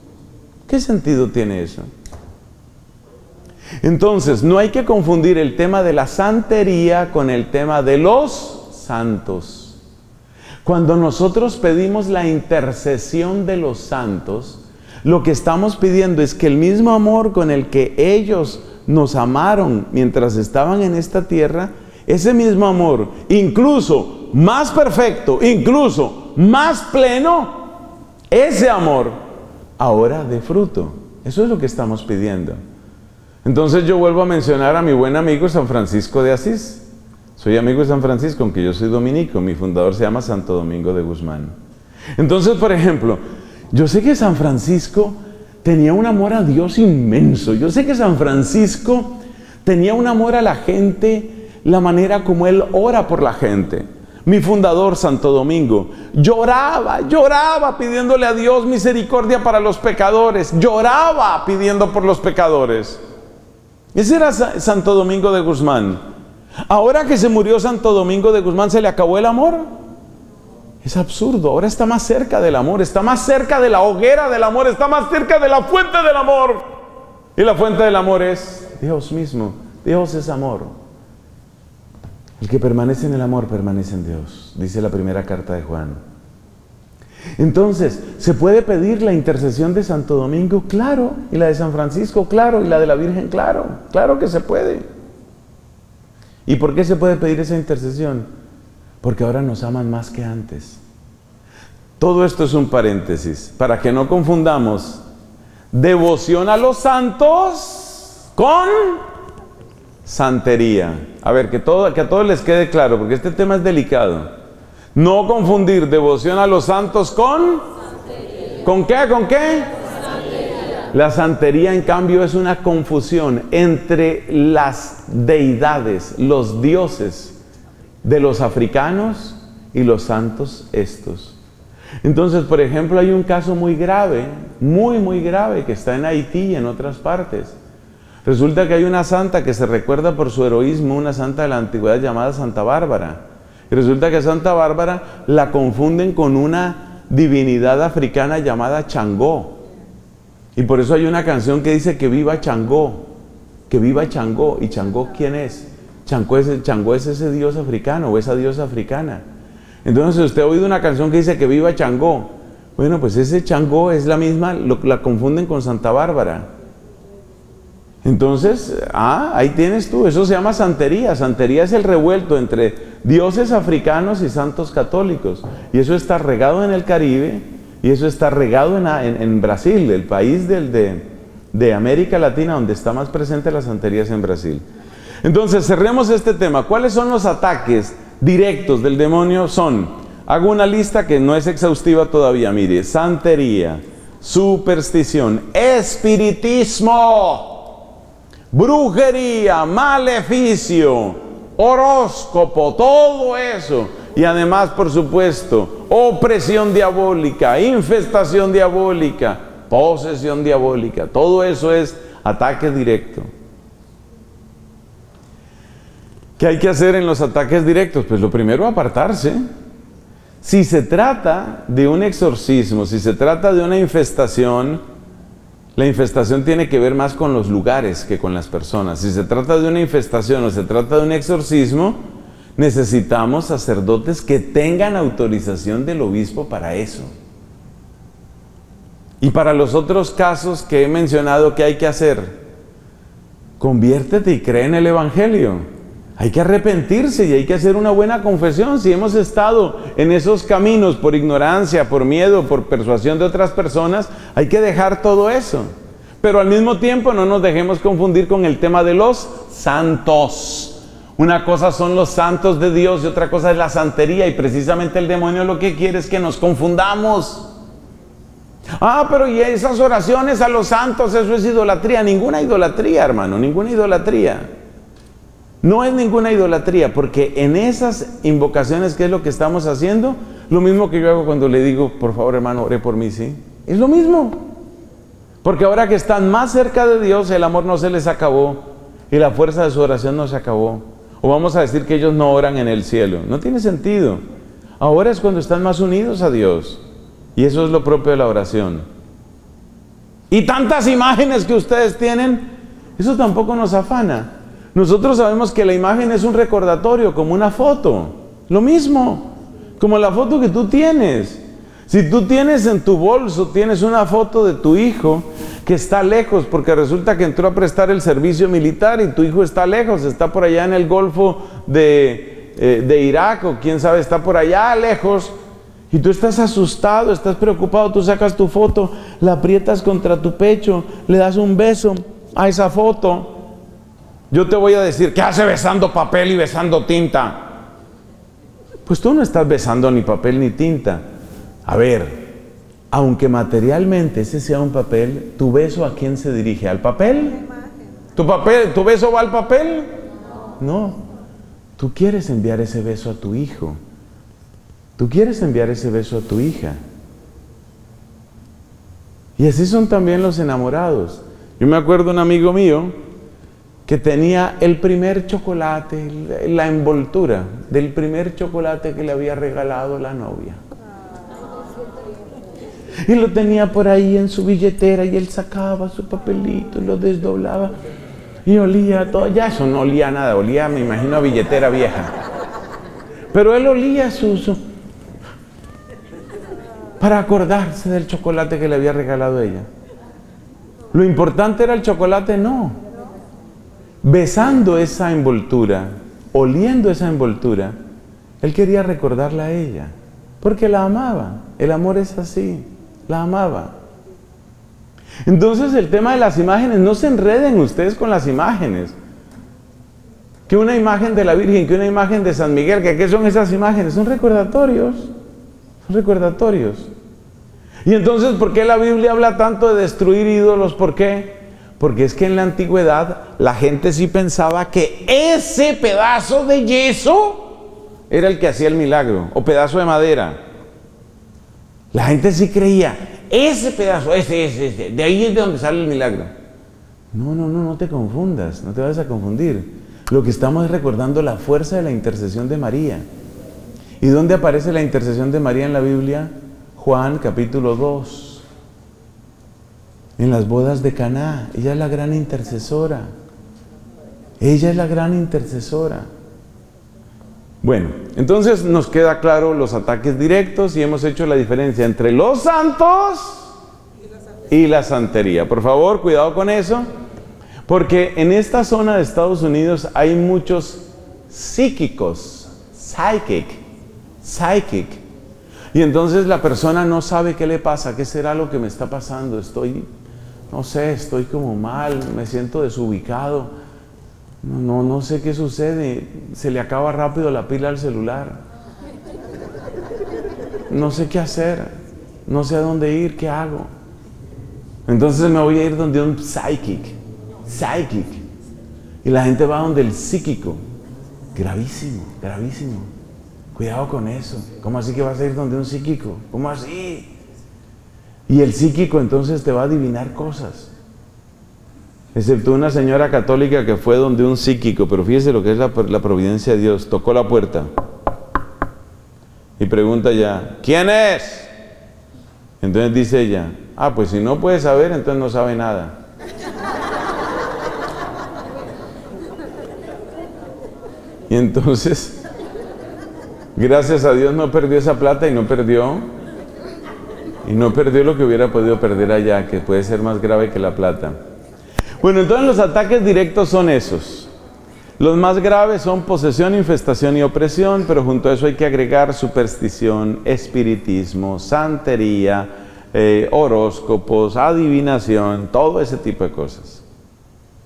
¿Qué sentido tiene eso? Entonces, no hay que confundir el tema de la santería con el tema de los santos. Cuando nosotros pedimos la intercesión de los santos, lo que estamos pidiendo es que el mismo amor con el que ellos nos amaron mientras estaban en esta tierra, ese mismo amor, incluso más perfecto, incluso más pleno, ese amor ahora dé fruto. Eso es lo que estamos pidiendo. Entonces yo vuelvo a mencionar a mi buen amigo San Francisco de Asís. Soy amigo de San Francisco, aunque yo soy dominico. Mi fundador se llama Santo Domingo de Guzmán. Entonces, por ejemplo, yo sé que San Francisco tenía un amor a Dios inmenso. Yo sé que San Francisco tenía un amor a la gente, la manera como él ora por la gente. Mi fundador, Santo Domingo, lloraba pidiéndole a Dios misericordia para los pecadores. Lloraba pidiendo por los pecadores. Ese era Santo Domingo de Guzmán. Ahora que se murió Santo Domingo de Guzmán, ¿se le acabó el amor? Es absurdo. Ahora está más cerca del amor, está más cerca de la hoguera del amor, está más cerca de la fuente del amor. Y la fuente del amor es Dios mismo. Dios es amor. El que permanece en el amor, permanece en Dios, dice la primera carta de Juan. Entonces, ¿se puede pedir la intercesión de Santo Domingo? Claro. Y la de San Francisco, claro. Y la de la Virgen, claro. Claro que se puede. ¿Y por qué se puede pedir esa intercesión? Porque ahora nos aman más que antes. Todo esto es un paréntesis, para que no confundamos devoción a los santos con santería. A ver, que a todos les quede claro, porque este tema es delicado. No confundir devoción a los santos con santería. ¿Con qué? ¿Con qué? Santería. La santería, en cambio, es una confusión entre las deidades, los dioses de los africanos y los santos estos. Entonces, por ejemplo, hay un caso muy grave, muy grave, que está en Haití y en otras partes. Resulta que hay una santa que se recuerda por su heroísmo, una santa de la antigüedad llamada Santa Bárbara. Y resulta que Santa Bárbara la confunden con una divinidad africana llamada Changó. Y por eso hay una canción que dice que viva Changó, que viva Changó. ¿Y Changó quién es? Changó es ese dios africano o esa diosa africana. Entonces, usted ha oído una canción que dice que viva Changó. Bueno, pues ese Changó es la misma, la confunden con Santa Bárbara. Entonces, ahí tienes tú, eso se llama santería. Santería es el revuelto entre dioses africanos y santos católicos. Y eso está regado en el Caribe, y eso está regado en Brasil, el país de América Latina donde está más presente la santería es en Brasil. Entonces, cerremos este tema. ¿Cuáles son los ataques directos del demonio? Hago una lista que no es exhaustiva todavía, mire. Santería, superstición, espiritismo, brujería, maleficio, horóscopo, todo eso. Y además, por supuesto, opresión diabólica, infestación diabólica, posesión diabólica. Todo eso es ataque directo. ¿Qué hay que hacer en los ataques directos? Pues lo primero, apartarse. Si se trata de un exorcismo, si se trata de una infestación, la infestación tiene que ver más con los lugares que con las personas. Si se trata de una infestación o se trata de un exorcismo, necesitamos sacerdotes que tengan autorización del obispo para eso. Y para los otros casos que he mencionado, ¿qué hay que hacer? Conviértete y cree en el Evangelio. Hay que arrepentirse y hay que hacer una buena confesión. Si hemos estado en esos caminos por ignorancia, por miedo, por persuasión de otras personas, hay que dejar todo eso. Pero al mismo tiempo no nos dejemos confundir con el tema de los santos. Una cosa son los santos de Dios y otra cosa es la santería. Y precisamente el demonio lo que quiere es que nos confundamos. Pero y esas oraciones a los santos, eso es idolatría. Ninguna idolatría, hermano, ninguna idolatría. No es ninguna idolatría, porque en esas invocaciones, ¿qué es lo que estamos haciendo? Lo mismo que yo hago cuando le digo, por favor, hermano, ore por mí, ¿sí? Es lo mismo. Porque ahora que están más cerca de Dios, el amor no se les acabó y la fuerza de su oración no se acabó. O vamos a decir que ellos no oran en el cielo. No tiene sentido. Ahora es cuando están más unidos a Dios. Y eso es lo propio de la oración. Y tantas imágenes que ustedes tienen, eso tampoco nos afana. Nosotros sabemos que la imagen es un recordatorio, como una foto. Lo mismo, como la foto que tú tienes. Si tú tienes en tu bolso, tienes una foto de tu hijo que está lejos, porque resulta que entró a prestar el servicio militar y tu hijo está lejos, está por allá en el Golfo de Irak, o quién sabe, está por allá lejos. Y tú estás asustado, estás preocupado, tú sacas tu foto, la aprietas contra tu pecho, le das un beso a esa foto. Yo te voy a decir, ¿qué hace besando papel y besando tinta? Pues tú no estás besando ni papel ni tinta. A ver, aunque materialmente ese sea un papel, ¿tu beso a quién se dirige? ¿Al papel? ¿Tu beso va al papel? No. Tú quieres enviar ese beso a tu hijo. Tú quieres enviar ese beso a tu hija. Y así son también los enamorados. Yo me acuerdo un amigo mío que tenía el primer chocolate, la envoltura del primer chocolate que le había regalado la novia. y lo tenía por ahí en su billetera y él sacaba su papelito y lo desdoblaba y olía todo. Ya eso no olía a nada, olía, me imagino, a billetera vieja. Pero él olía su para acordarse del chocolate que le había regalado ella. Lo importante era el chocolate, no. Besando esa envoltura, oliendo esa envoltura, él quería recordarla a ella, porque la amaba. El amor es así, la amaba. Entonces el tema de las imágenes, no se enreden ustedes con las imágenes. Que una imagen de la Virgen, que una imagen de San Miguel, que ¿qué son esas imágenes? Son recordatorios, son recordatorios. Y entonces, ¿por qué la Biblia habla tanto de destruir ídolos? ¿Por qué? Porque es que en la antigüedad la gente sí pensaba que ese pedazo de yeso era el que hacía el milagro, o pedazo de madera. La gente sí creía, ese pedazo, ese, de ahí es de donde sale el milagro. No te confundas, no te vayas a confundir. Lo que estamos es recordando la fuerza de la intercesión de María. ¿Y dónde aparece la intercesión de María en la Biblia? Juan capítulo 2. En las bodas de Caná, ella es la gran intercesora. Ella es la gran intercesora. Bueno, entonces nos queda claro los ataques directos y hemos hecho la diferencia entre los santos y la santería. Por favor, cuidado con eso, porque en esta zona de Estados Unidos hay muchos psíquicos, psychic. Y entonces la persona no sabe qué le pasa, qué será lo que me está pasando, estoy... no sé, estoy como mal, me siento desubicado, no sé qué sucede, se le acaba rápido la pila al celular, no sé qué hacer, no sé a dónde ir, qué hago. Entonces me voy a ir donde un psychic, y la gente va donde el psíquico. Gravísimo, cuidado con eso. ¿Cómo así que vas a ir donde un psíquico? ¿Cómo así? Y el psíquico entonces te va a adivinar cosas. Excepto una señora católica que fue donde un psíquico, pero fíjese lo que es la providencia de Dios. Tocó la puerta y pregunta ya, ¿quién es? Entonces dice ella, ah, pues si no puede saber, entonces no sabe nada. Y entonces, gracias a Dios no perdió esa plata y no perdió lo que hubiera podido perder allá, que puede ser más grave que la plata. Bueno, entonces los ataques directos son esos. Los más graves son posesión, infestación y opresión, pero junto a eso hay que agregar superstición, espiritismo, santería, horóscopos, adivinación, todo ese tipo de cosas.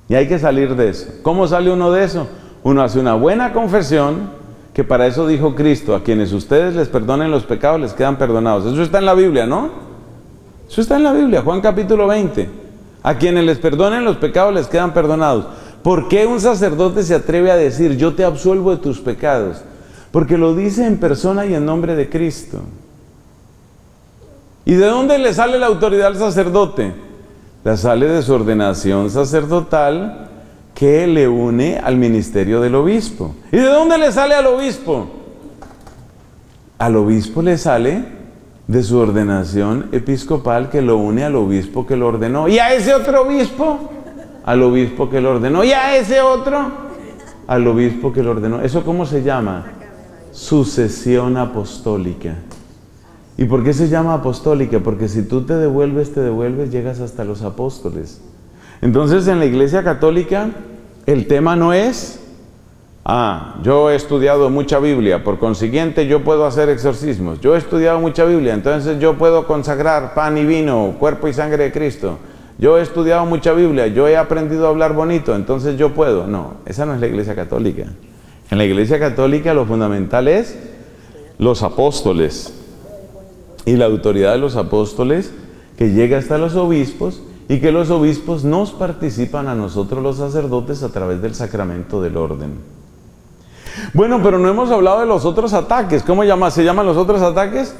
Y hay que salir de eso. ¿Cómo sale uno de eso? Uno hace una buena confesión, que para eso dijo Cristo, a quienes ustedes les perdonen los pecados, les quedan perdonados. Eso está en la Biblia, ¿no? Eso está en la Biblia, Juan capítulo 20. A quienes les perdonen los pecados, les quedan perdonados. ¿Por qué un sacerdote se atreve a decir, yo te absuelvo de tus pecados? Porque lo dice en persona y en nombre de Cristo. ¿Y de dónde le sale la autoridad al sacerdote? La sale de su ordenación sacerdotal, que le une al ministerio del obispo. ¿Y de dónde le sale al obispo? Al obispo le sale de su ordenación episcopal, que lo une al obispo que lo ordenó. ¿Y a ese otro obispo? Al obispo que lo ordenó. ¿Y a ese otro? Al obispo que lo ordenó. ¿Eso cómo se llama? Sucesión apostólica. ¿Y por qué se llama apostólica? Porque si tú te devuelves, llegas hasta los apóstoles. Entonces, en la Iglesia Católica, el tema no es, ah, yo he estudiado mucha Biblia, por consiguiente yo puedo hacer exorcismos. Yo he estudiado mucha Biblia, entonces yo puedo consagrar pan y vino, cuerpo y sangre de Cristo. Yo he estudiado mucha Biblia, yo he aprendido a hablar bonito, entonces yo puedo. No, esa no es la Iglesia Católica. En la Iglesia Católica lo fundamental es los apóstoles. Y la autoridad de los apóstoles, que llega hasta los obispos, y que los obispos nos participan a nosotros los sacerdotes a través del sacramento del orden. Bueno, pero no hemos hablado de los otros ataques. ¿Cómo se llaman los otros ataques?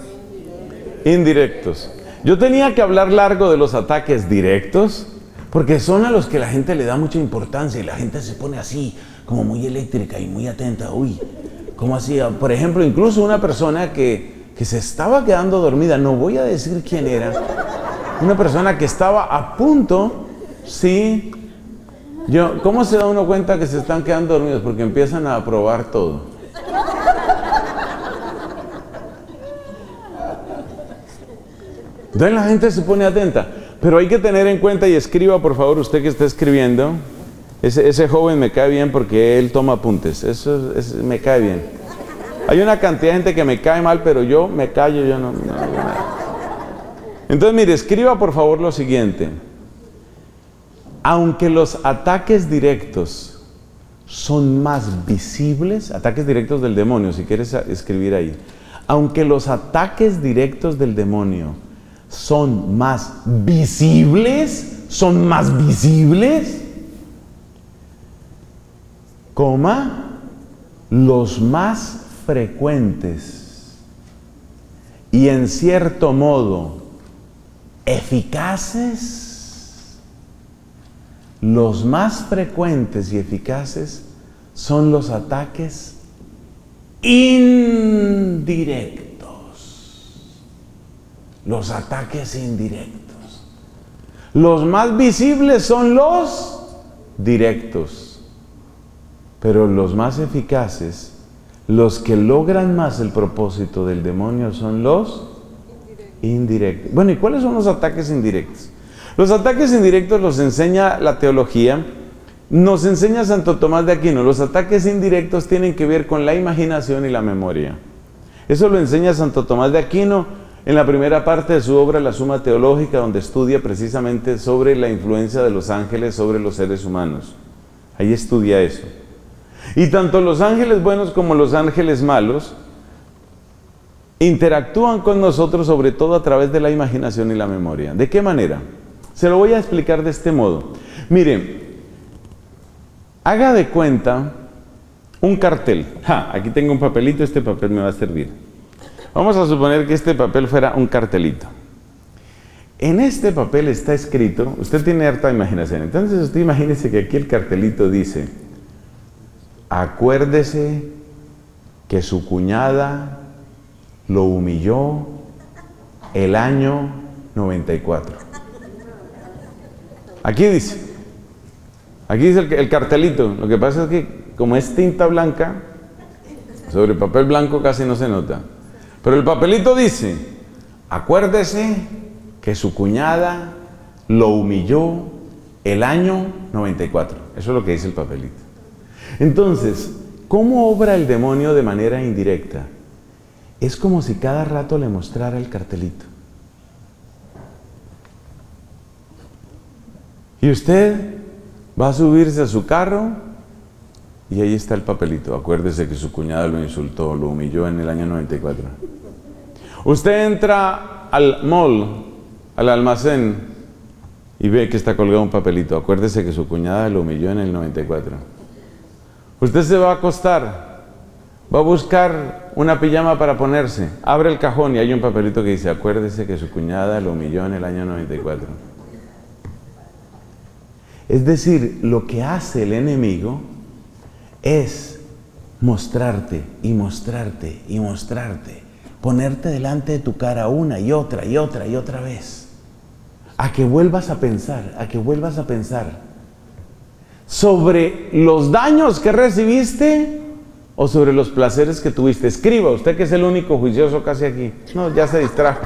Indirectos. Yo tenía que hablar largo de los ataques directos, porque son a los que la gente le da mucha importancia y la gente se pone así, como muy eléctrica y muy atenta. Uy, ¿cómo así? Por ejemplo, incluso una persona que que se estaba quedando dormida, no voy a decir quién era, una persona que estaba a punto, sí, yo, ¿cómo se da uno cuenta que se están quedando dormidos? Porque empiezan a probar todo. Entonces la gente se pone atenta, pero hay que tener en cuenta, y escriba por favor usted que está escribiendo, ese joven me cae bien porque él toma apuntes, eso es, me cae bien. Hay una cantidad de gente que me cae mal, pero yo me callo, yo no. Entonces mire, escriba por favor lo siguiente: aunque los ataques directos son más visibles, ataques directos del demonio, si quieres escribir ahí, aunque los ataques directos del demonio son más visibles, coma, los más frecuentes y en cierto modo eficaces, los más frecuentes y eficaces son los ataques indirectos. Los ataques indirectos. Los más visibles son los directos. Pero los más eficaces, los que logran más el propósito del demonio, son los indirectos. Bueno, ¿y cuáles son los ataques indirectos? Los ataques indirectos los enseña la teología, nos enseña Santo Tomás de Aquino. Los ataques indirectos tienen que ver con la imaginación y la memoria. Eso lo enseña Santo Tomás de Aquino en la primera parte de su obra, la Suma Teológica, donde estudia precisamente sobre la influencia de los ángeles sobre los seres humanos. Ahí estudia eso. Y tanto los ángeles buenos como los ángeles malos interactúan con nosotros, sobre todo a través de la imaginación y la memoria. ¿De qué manera? Se lo voy a explicar de este modo. Miren, haga de cuenta un cartel. Ja, aquí tengo un papelito, este papel me va a servir. Vamos a suponer que este papel fuera un cartelito. En este papel está escrito, usted tiene harta imaginación, entonces usted imagínese que aquí el cartelito dice: acuérdese que su cuñada lo humilló el año 94. Aquí dice el cartelito. Lo que pasa es que como es tinta blanca, sobre papel blanco casi no se nota. Pero el papelito dice: acuérdese que su cuñada lo humilló el año 94. Eso es lo que dice el papelito. Entonces, ¿cómo obra el demonio de manera indirecta? Es como si cada rato le mostrara el cartelito. Y usted va a subirse a su carro y ahí está el papelito. Acuérdese que su cuñada lo insultó, lo humilló en el año 94. Usted entra al mall, al almacén, y ve que está colgado un papelito. Acuérdese que su cuñada lo humilló en el 94. Usted se va a acostar, va a buscar una pijama para ponerse, abre el cajón y hay un papelito que dice: acuérdese que su cuñada lo humilló en el año 94. Es decir, lo que hace el enemigo es mostrarte y mostrarte y mostrarte, ponerte delante de tu cara una y otra y otra y otra vez, a que vuelvas a pensar, sobre los daños que recibiste o sobre los placeres que tuviste. Escriba, usted que es el único juicioso casi aquí. No, ya se distrajo.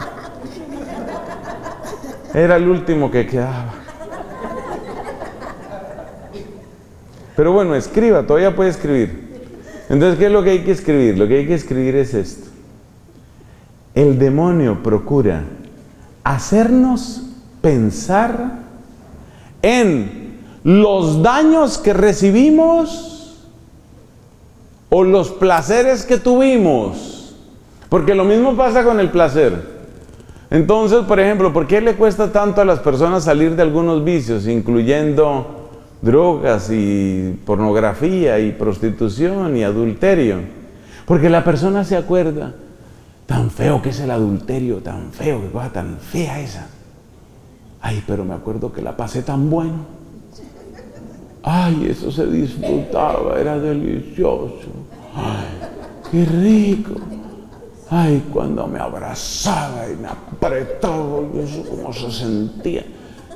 Era el último que quedaba. Pero bueno, escriba, todavía puede escribir. Entonces, ¿qué es lo que hay que escribir? Lo que hay que escribir es esto: el demonio procura hacernos pensar en los daños que recibimos o los placeres que tuvimos. Porque lo mismo pasa con el placer. Entonces, por ejemplo, ¿por qué le cuesta tanto a las personas salir de algunos vicios, incluyendo drogas y pornografía y prostitución y adulterio? Porque la persona se acuerda. Tan feo que es el adulterio, tan feo, que cosa tan fea esa. Ay, pero me acuerdo que la pasé tan bueno. Ay, eso se disfrutaba, era delicioso. Ay, qué rico. Ay, cuando me abrazaba y me apretaba, y eso como se sentía.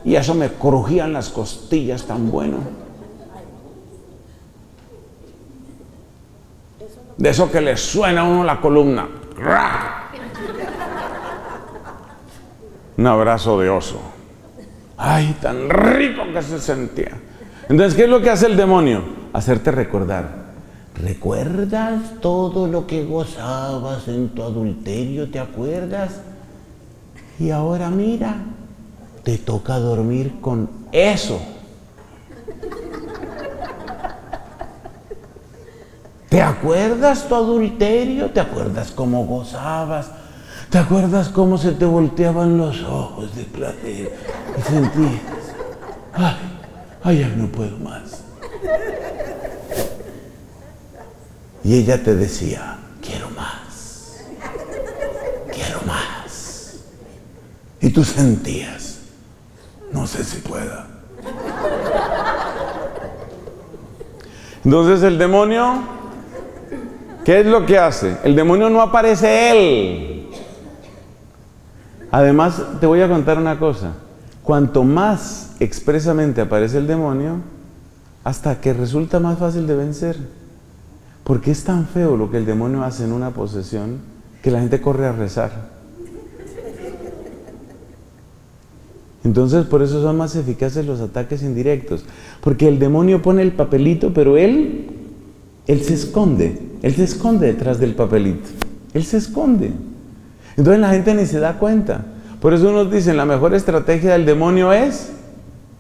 Y eso me crujían las costillas tan bueno. De eso que le suena a uno la columna. Un abrazo de oso. Ay, tan rico que se sentía. Entonces, ¿qué es lo que hace el demonio? Hacerte recordar. ¿Recuerdas todo lo que gozabas en tu adulterio? ¿Te acuerdas? Y ahora mira, te toca dormir con eso. ¿Te acuerdas tu adulterio? ¿Te acuerdas cómo gozabas? ¿Te acuerdas cómo se te volteaban los ojos de placer? Y sentías, ay, ay, no puedo más. Y ella te decía, quiero más, quiero más. Y tú sentías, no sé si pueda. Entonces el demonio, ¿qué es lo que hace? El demonio no aparece él. Además, te voy a contar una cosa. Cuanto más expresamente aparece el demonio, hasta que resulta más fácil de vencer. Porque es tan feo lo que el demonio hace en una posesión que la gente corre a rezar. Entonces, por eso son más eficaces los ataques indirectos. Porque el demonio pone el papelito, pero él se esconde. Él se esconde detrás del papelito. Él se esconde. Entonces la gente ni se da cuenta. Por eso unos dicen, la mejor estrategia del demonio es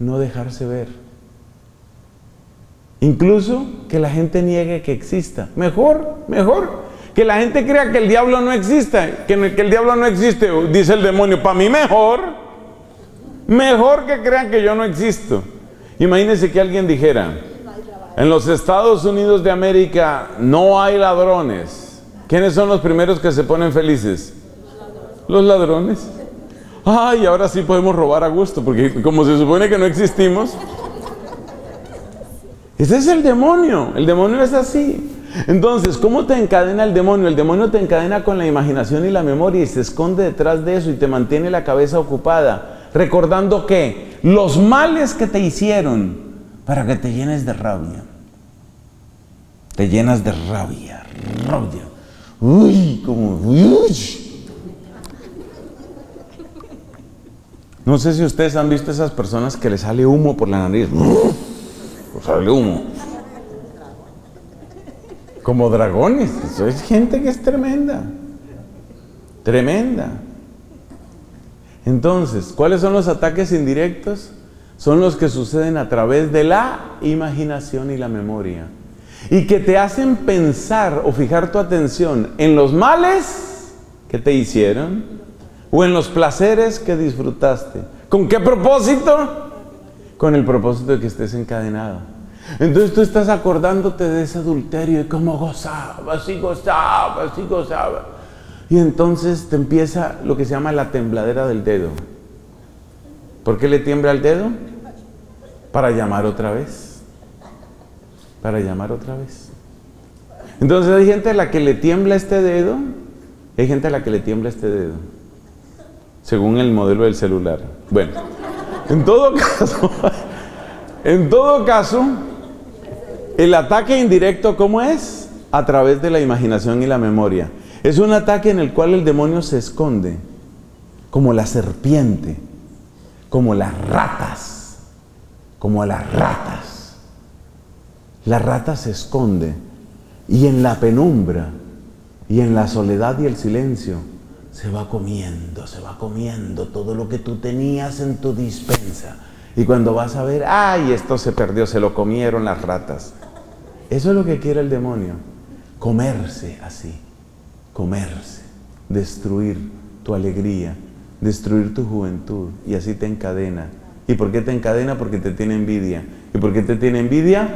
no dejarse ver. Incluso que la gente niegue que exista. Mejor. Que la gente crea que el diablo no exista. Que el diablo no existe, dice el demonio. Para mí mejor. Mejor que crean que yo no existo. Imagínense que alguien dijera, en los Estados Unidos de América no hay ladrones. ¿Quiénes son los primeros que se ponen felices? Los ladrones. Ay, ahora sí podemos robar a gusto, porque como se supone que no existimos. Ese es el demonio. El demonio es así. Entonces, ¿cómo te encadena el demonio? El demonio te encadena con la imaginación y la memoria, y se esconde detrás de eso y te mantiene la cabeza ocupada recordando que los males que te hicieron, para que te llenes de rabia. Te llenas de rabia. Uy, como... Uy. No sé si ustedes han visto esas personas que les sale humo por la nariz. Pues sale humo. Como dragones. Eso es gente que es tremenda. Tremenda. Entonces, ¿cuáles son los ataques indirectos? Son los que suceden a través de la imaginación y la memoria. Y que te hacen pensar o fijar tu atención en los males que te hicieron o en los placeres que disfrutaste. ¿Con qué propósito? Con el propósito de que estés encadenado. Entonces tú estás acordándote de ese adulterio y cómo gozabas. Y entonces te empieza lo que se llama la tembladera del dedo. ¿Por qué le tiembla el dedo? Para llamar otra vez. Para llamar otra vez. Entonces hay gente a la que le tiembla este dedo, hay gente a la que le tiembla este dedo. Según el modelo del celular. Bueno, en todo caso, el ataque indirecto, ¿cómo es? A través de la imaginación y la memoria. Es un ataque en el cual el demonio se esconde, como la serpiente, como las ratas, La rata se esconde, y en la penumbra, y en la soledad y el silencio, se va comiendo todo lo que tú tenías en tu dispensa. Y cuando vas a ver, ¡ay, esto se perdió, se lo comieron las ratas! Eso es lo que quiere el demonio, comerse así. Comerse, destruir tu alegría, destruir tu juventud, y así te encadena. ¿Y por qué te encadena? Porque te tiene envidia. ¿Y por qué te tiene envidia?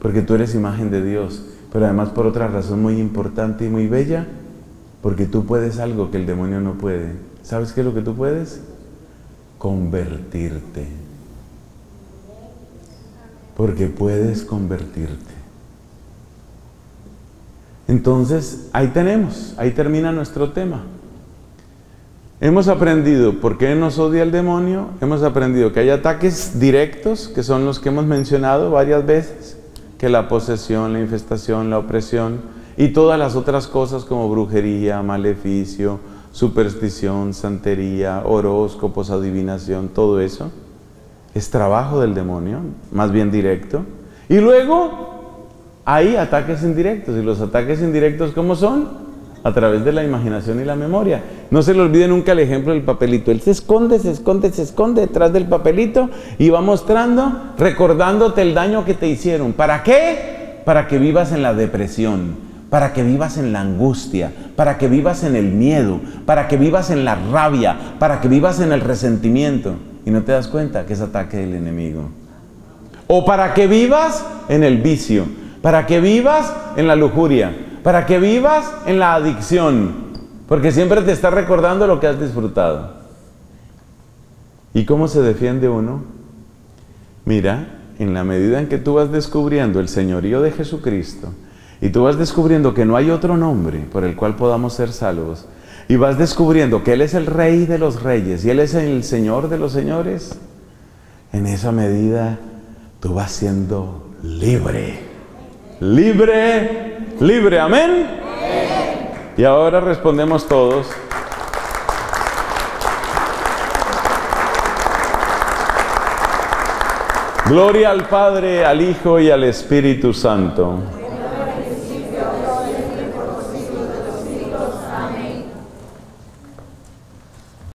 Porque tú eres imagen de Dios, pero además por otra razón muy importante y muy bella, porque tú puedes algo que el demonio no puede. ¿Sabes qué es lo que tú puedes? Convertirte. Porque puedes convertirte. Entonces, ahí tenemos, ahí termina nuestro tema. Hemos aprendido por qué nos odia el demonio, hemos aprendido que hay ataques directos, que son los que hemos mencionado varias veces, que la posesión, la infestación, la opresión y todas las otras cosas como brujería, maleficio, superstición, santería, horóscopos, adivinación, todo eso es trabajo del demonio, más bien directo. Y luego hay ataques indirectos, y los ataques indirectos ¿cómo son? A través de la imaginación y la memoria. No se le olvide nunca el ejemplo del papelito. Él se esconde detrás del papelito y va mostrando, recordándote el daño que te hicieron. ¿Para qué? Para que vivas en la depresión, para que vivas en la angustia, para que vivas en el miedo, para que vivas en la rabia, para que vivas en el resentimiento. Y no te das cuenta que es ataque del enemigo. O para que vivas en el vicio, para que vivas en la lujuria, para que vivas en la adicción, porque siempre te está recordando lo que has disfrutado. ¿Y cómo se defiende uno? Mira, en la medida en que tú vas descubriendo el señorío de Jesucristo, y tú vas descubriendo que no hay otro nombre por el cual podamos ser salvos, y vas descubriendo que Él es el Rey de los Reyes, y Él es el Señor de los Señores, en esa medida tú vas siendo libre. ¡Libre! ¿Libre? ¿Amén? Sí. Y ahora respondemos todos. Gloria al Padre, al Hijo y al Espíritu Santo.